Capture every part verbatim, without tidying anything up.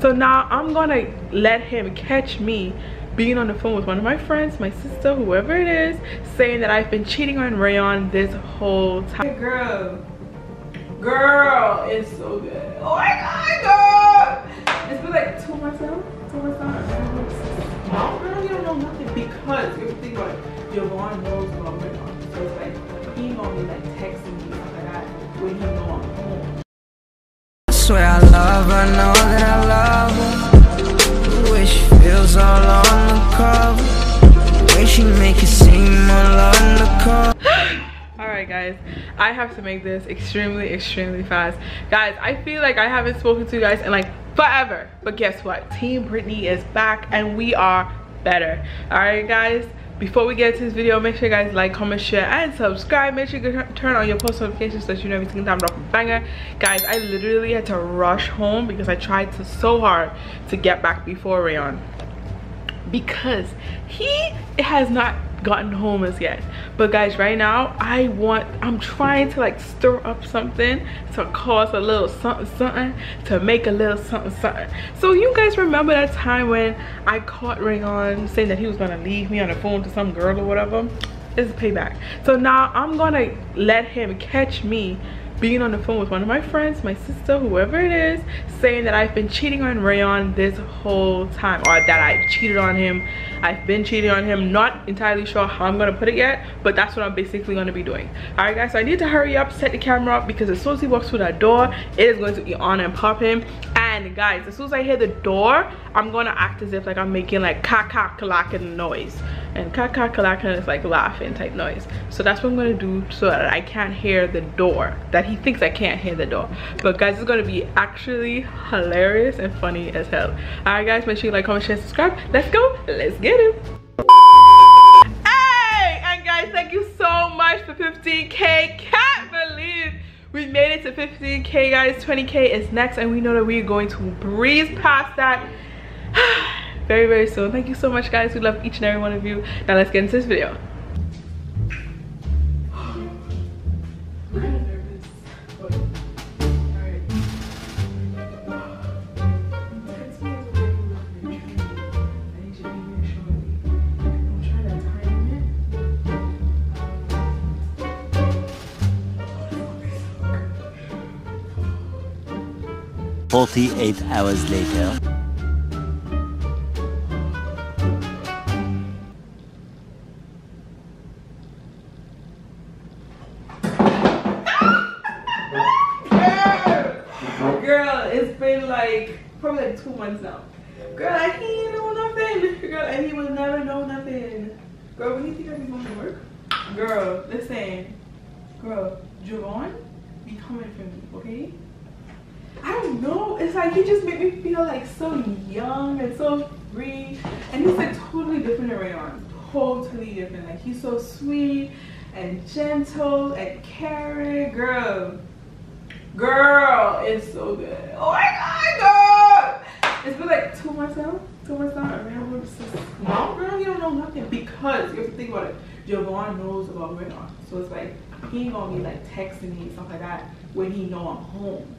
So now I'm gonna let him catch me being on the phone with one of my friends, my sister, whoever it is, saying that I've been cheating on Rayon this whole time. Girl, girl, it's so good. Oh my god, girl! It's been like two months now. Two months now. I really don't know nothing because you think about it, Javon knows what I'm going on. So it's like he normally like texting me stuff like that when he know I'm home. I swear I love her, know that I love her. Wish feels all on the cover. Way she make it seem all on the cover. Alright guys, I have to make this extremely, extremely fast. Guys, I feel like I haven't spoken to you guys in like forever. But guess what? Team Britney is back and we are better. Alright guys, before we get into this video, make sure you guys like, comment, share, and subscribe. Make sure you turn on your post notifications so that you know every single time I drop a banger. Guys, I literally had to rush home because I tried to so hard to get back before Rayon. Because he has not gotten home as yet. But guys, right now, I want, I'm trying to like stir up something to cause a little something something, to make a little something something. So you guys remember that time when I caught Rayon saying that he was gonna leave me on the phone to some girl or whatever? It's payback. So now I'm gonna let him catch me being on the phone with one of my friends, my sister, whoever it is, saying that I've been cheating on Rayon this whole time, or that I've cheated on him, I've been cheating on him. Not entirely sure how I'm gonna put it yet, but that's what I'm basically gonna be doing. All right guys, so I need to hurry up, set the camera up, because as soon as he walks through that door, it is going to be on and pop him. And guys, as soon as I hear the door, I'm gonna act as if like I'm making like ka-ka-ka-lacking noise. And ka-ka-ka-lacking is like laughing type noise. So that's what I'm gonna do so that I can't hear the door, that he thinks I can't hear the door. But guys, it's gonna be actually hilarious and funny as hell. Alright guys, make sure you like, comment, share, subscribe. Let's go, let's get him. Hey, and guys, thank you so much for fifteen K. Can't believe we made it to fifteen K guys. Twenty K is next and we know that we're going to breeze past that very very soon. Thank you so much guys, we love each and every one of you. Now let's get into this video. forty-eight hours later. Girl, girl, it's been like probably like two months now. Girl, I can't know nothing. Girl, and he will never know nothing. Girl, when you think I'm going to work? Girl, listen. Girl, Javon, be coming for me, okay? I don't know, it's like he just made me feel like so young and so free, and he's like totally different than Rayon, totally different. Like he's so sweet and gentle and caring. Girl, girl, it's so good. Oh my god, girl! It's been like two months now, two months now, I remember since now, girl, you don't know nothing because you have to think about it, Javon knows about Rayon, so it's like he ain't gonna be like texting me and stuff like that when he know I'm home.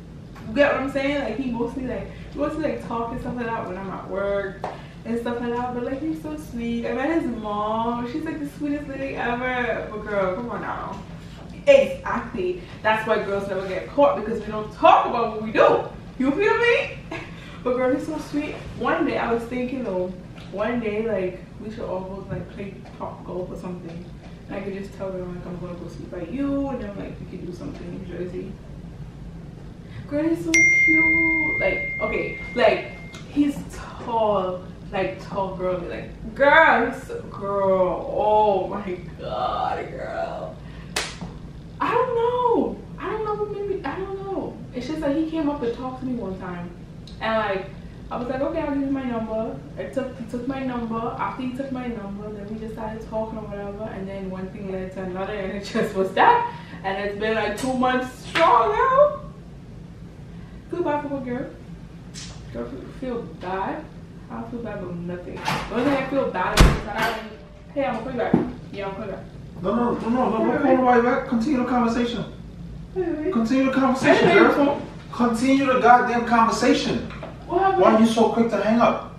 You get what I'm saying? Like he mostly like he mostly like talk and stuff like that when I'm at work and stuff like that. But like he's so sweet. I met his mom. She's like the sweetest lady ever. But girl, come on now. Exactly. That's why girls never get caught, because we don't talk about what we do. You feel me? But girl, he's so sweet. One day I was thinking though, one day like we should all both like play top golf or something. And I could just tell them like I'm gonna go sleep by you, and then like we could do something in New Jersey. Girl, he's so cute. Like, okay, like he's tall, like tall girl. Like, girl, he's so, girl. Oh my god, girl. I don't know. I don't know what maybe. I don't know. It's just like he came up and talked to me one time, and like I was like, okay, I'll give you my number. I took he took my number. After he took my number, then we just started talking or whatever, and then one thing led to another, and it just was that. And it's been like two months strong now. Feel bad for a girl. Girl, feel bad. I don't feel bad about nothing. The only thing I feel bad about is that I'm like, hey, I'm gonna put it back. Yeah, I'm gonna put it back. No, no, no, no, no, don't pull right back. Continue the conversation. Wait, wait. Continue the conversation, girl. Continue the goddamn conversation. What? Why are you so quick to hang up?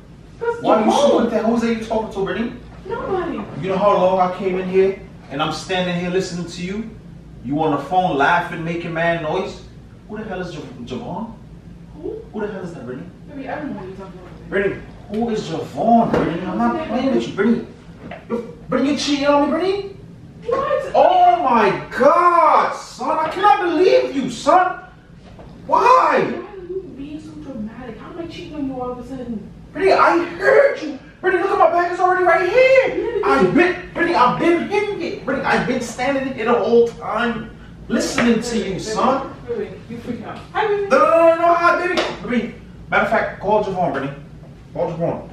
Why are you so quick to? Who's that you talking to, Brittany? Nobody. You know how long I came in here and I'm standing here listening to you? You on the phone laughing, making mad noise? Who the hell is Javon? Who? Who the hell is that, Brittany? Maybe I don't know what you're talking about. Brittany, who is Javon, Brittany? I'm not playing with you, Brittany. Brittany, you cheating on me, Brittany? What? Oh my God, son! I cannot believe you, son. Why? Why are you being so dramatic? How am I cheating on you all of a sudden? Brittany, I heard you. Brittany, look at my bag. It's already right here. Yeah, I've been, Brittany, I've been hitting it. Brittany, I've been standing here the whole time, listening wait, to wait, you, wait, son. Wait, wait, you freaking out. Hi, baby. No, no, no, no, hi, baby. Brittany, matter of fact, call Javon, Brittany. Call Javon.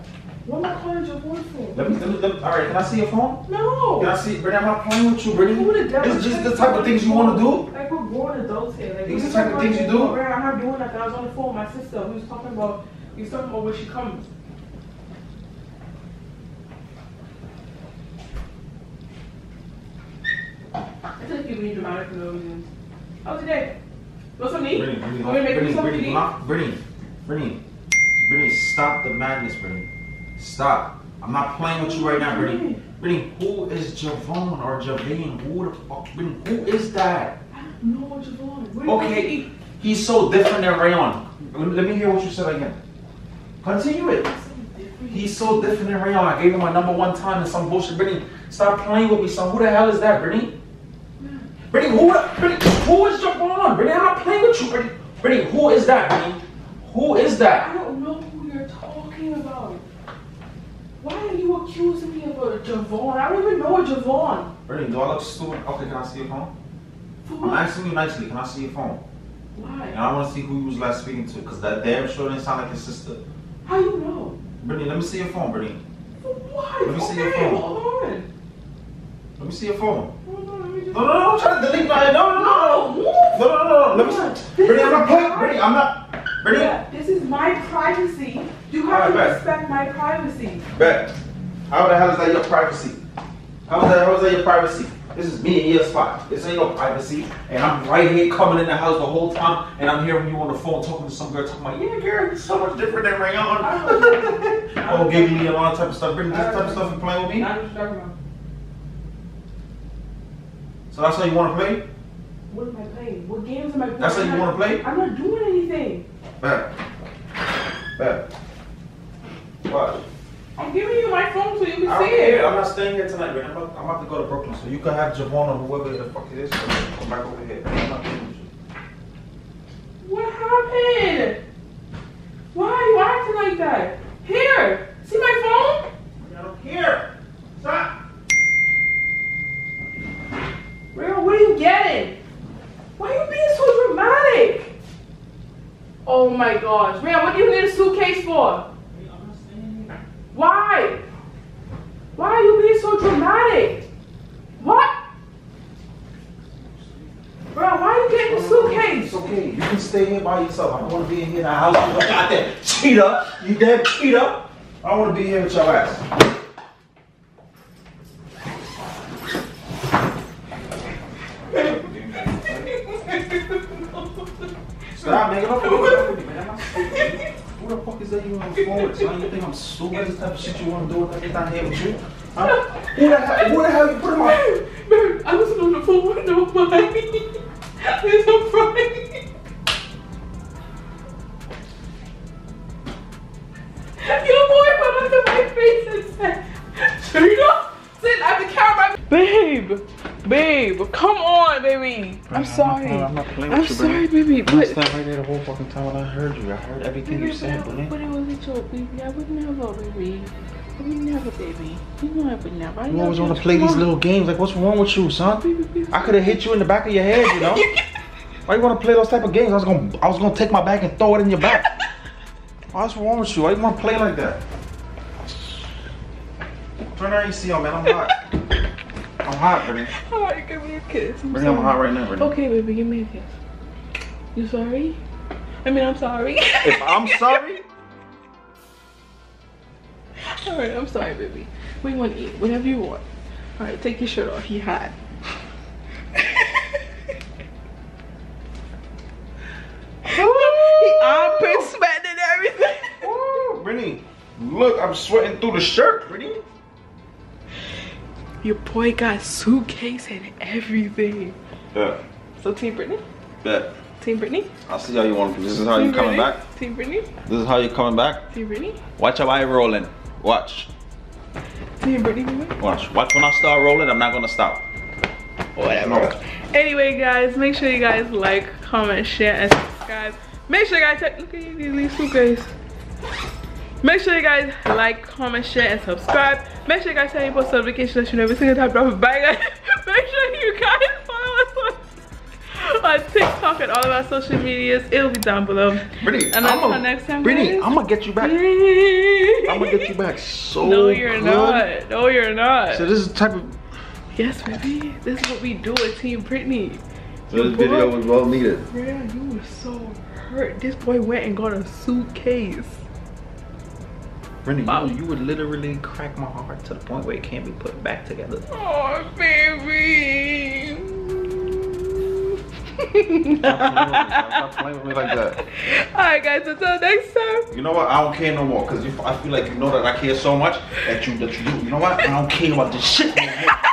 What am I calling Javon for? Let me, let me, let me, all right, can I see your phone? No. Can I see, Brittany, I'm not playing with you, Brittany. Who the devil? It's just the type of things you want to do. Like, we're born adults here. Like, these are the type of things you do. I'm not doing that. I was on the phone with my sister. We was talking about, we was talking about where she comes. I feel like you're being dramatic for no reason. How was your day? What's on me? Brittany, Brittany, want me to make Brittany, something Brittany, not, Brittany, Brittany, Brittany, stop the madness, Brittany. Stop. I'm not playing with you right now, Brittany. Brittany, who is Javon or Javane? Who the fuck, Brittany, who is that? I don't know Javon. What okay, he, he's so different than Rayon. Let, let me hear what you said again. Continue it. He's so different than Rayon. I gave him my number one time and some bullshit. Brittany, stop playing with me, son. Who the hell is that, Brittany? Brittany, who, Brittany, who is Javon? Brittany, I'm not playing with you, Brittany. Brittany, who is that, Brittany? Who is that? I don't know who you're talking about. Why are you accusing me of a Javon? I don't even know a Javon. Brittany, do I look stupid? Okay, can I see your phone? Who? I'm asking you nicely, can I see your phone? Why? And I want to see who you was last speaking to, because that damn sure didn't sound like your sister. How you know? Brittany, let me see your phone, Brittany. For what? Let me okay, see your phone. Hold on. Let me see your phone. No, no, no, I'm trying to delete my, no, no, no, no, no, no, no, no, let me stop. Brittany, I'm not playing, Brittany, I'm not, Brittany. Yeah, this is my privacy. You have right, to respect my privacy. Bet. How the hell is that your privacy? How the hell is that your privacy? This is me in your spot. This ain't no privacy. And I'm right here coming in the house the whole time, and I'm hearing you on the phone talking to some girl, talking about, yeah, girl, you're so much different than Rayon. Oh, giving me a lot of type of stuff. Brittany, this type of stuff you playing with me? I'm sure. So that's how you want to play? What am I playing? What games am I playing? That's how you want to play? I'm not doing anything. Bad. Bad. What? I'm giving you my phone so you can I see it. Care. I'm not staying here tonight, man. I'm about, I'm about to go to Brooklyn, so you can have Javon or whoever the fuck it is. Come back over here. I'm not playing with you. What happened? Why are you acting like that? Here! See my phone? I don't care. Stop. What are you getting? Why are you being so dramatic? Oh my gosh. Man, what do you need a suitcase for? Why? Why are you being so dramatic? What? Bro, why are you getting a suitcase? It's okay. You can stay here by yourself. I don't want to be in here in the house. You got that cheetah. You damn cheetah. I don't want to be here with your ass. Stop, nigga. Don't fuck with me, man. Who the fuck is that you on the phone with, son? You think I'm stupid? This type of shit you want to do when I get down here with you? Huh? Who the hell, who the hell you put him on? Babe, I wasn't on the phone with nobody. It's so funny. Your boy went up to my face and said, Trina, sit at the camera. Babe. Babe, come on, baby. I'm, I'm sorry. Not, I'm not playing with I'm you, sorry, baby. But I sat right there the whole fucking time when I heard you. I heard everything you said, baby. But it was a joke, baby. I would never, baby. I would never, baby. You know I would never. You always want to play these little games. Like, what's wrong with you, son? Baby, baby. I could have hit you in the back of your head, you know? Why you want to play those type of games? I was gonna, I was gonna take my bag and throw it in your back. What's wrong with you? Why you want to play like that? Turn around, you see, oh man, I'm hot. I'm hot, Brittany. All right, give me a kiss. I'm Brittany, sorry. I'm hot right now, Brittany. Okay, baby, give me a kiss. You sorry? I mean, I'm sorry. If I'm sorry? All right, I'm sorry, baby. We want to eat whatever you want. All right, take your shirt off. You're hot. He armpit sweat and everything. Britney. Look, I'm sweating through the shirt, Britney. Your boy got suitcase and everything. Yeah. So Team Britney? Yeah. Team Britney? I see how you want to. This is how you coming back? Team Britney? This is how you coming back? Team Britney? Watch how I rolling. Watch. Team Britney? Watch. Watch when I start rolling, I'm not going to stop. Whatever. Anyway, guys, make sure you guys like, comment, share, and subscribe. Make sure you guys take, look at you, these suitcases. Make sure you guys like, comment, share, and subscribe. Make sure you guys tell your post notifications so that you know every single time I drop a bag. Make sure you guys follow us on, on TikTok and all of our social medias. It'll be down below. Britney, and until next time, Britney, I'm gonna get you back. I'm gonna get you back so good. No, you're not. No, you're not. So this is the type of. Yes, baby. This is what we do at Team Britney. So your this boy, video was well needed. Yeah, you were so hurt. This boy went and got a suitcase. Britney, wow. you, you would literally crack my heart to the point where it can't be put back together. Oh, baby. Stop playing with me, stop playing with me like that. All right, guys. Until next time. You know what? I don't care no more because I feel like you know that I care so much that you that you do. You know what? I don't care about this shit anymore.